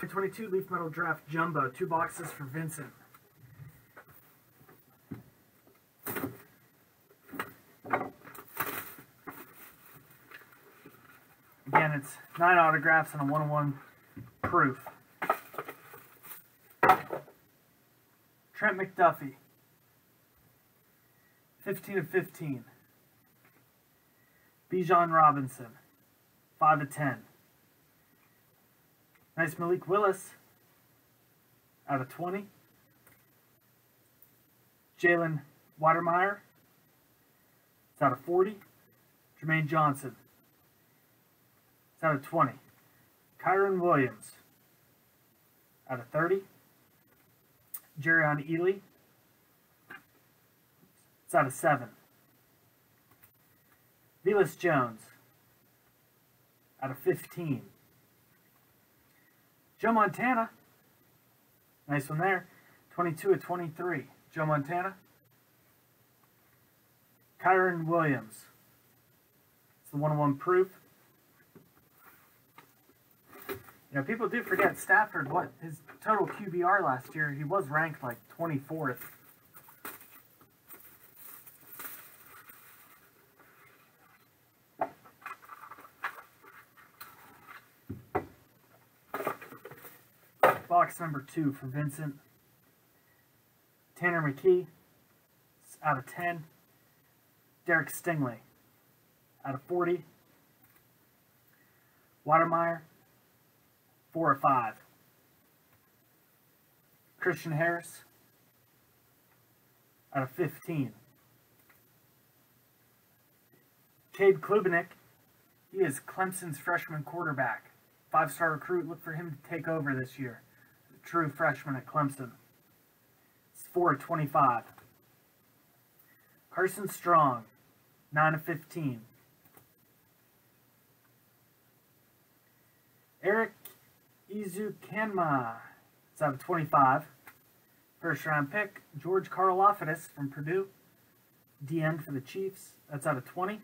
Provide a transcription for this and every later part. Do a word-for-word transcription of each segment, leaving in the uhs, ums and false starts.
two twenty-two Leaf Metal Draft Jumbo. Two boxes for Vincent. Again, it's nine autographs and a one-on-one proof. Trent McDuffie. fifteen of fifteen. Bijan Robinson. five of ten. Nice Malik Willis, out of twenty. Jaylen Watermeyer, it's out of forty. Jermaine Johnson, it's out of twenty. Kyron Williams, out of thirty. Jerion Ealy, it's out of seven. Velis Jones, out of fifteen. Joe Montana, nice one there, twenty-two of twenty-three, Joe Montana. Kyron Williams, it's the one-on-one proof. You know, people do forget Stafford, what, his total Q B R last year, he was ranked like twenty-fourth. Box number two for Vincent. Tanner McKee, it's out of ten. Derek Stingley, out of forty. Watermeyer, four of five. Christian Harris, out of fifteen. Cade Klubnik, he is Clemson's freshman quarterback. Five-star recruit, look for him to take over this year. True freshman at Clemson. It's four of twenty-five. Carson Strong, nine of fifteen. Eric Izukenma, it's out of twenty-five. First round pick, George Karlaftidis from Purdue. D N for the Chiefs, that's out of twenty.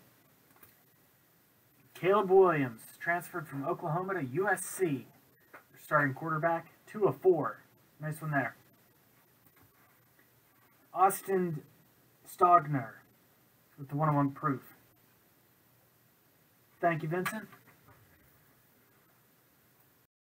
Caleb Williams, transferred from Oklahoma to U S C. Their starting quarterback. Two of four. Nice one there. Austin Stogner with the one-on-one proof. Thank you, Vincent.